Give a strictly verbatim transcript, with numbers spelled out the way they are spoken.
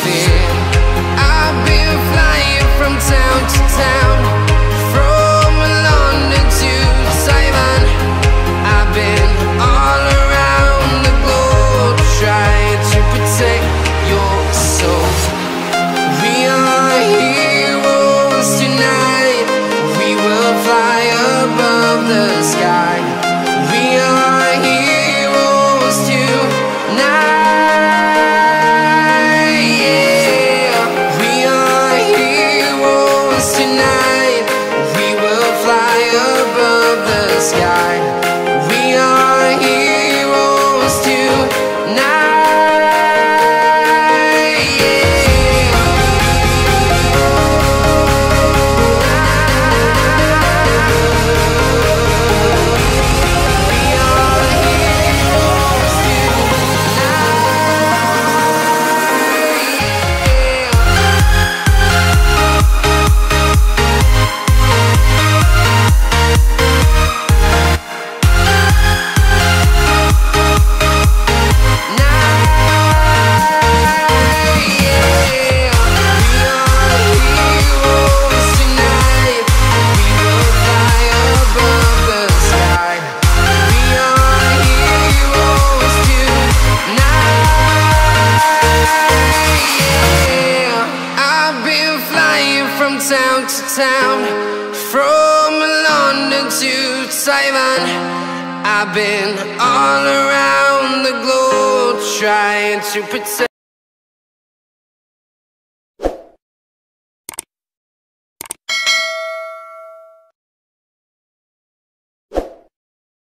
fear. I've been flying from town to town, from London to Taiwan. I've been all around the globe, trying to protect your soul. We are heroes tonight. We will fly above the sky. We are heroes tonight. Yeah. We are heroes tonight. We will fly above the sky. We are heroes tonight. Yeah. Town to town, from London to Taiwan. I've been all around the globe, trying to protect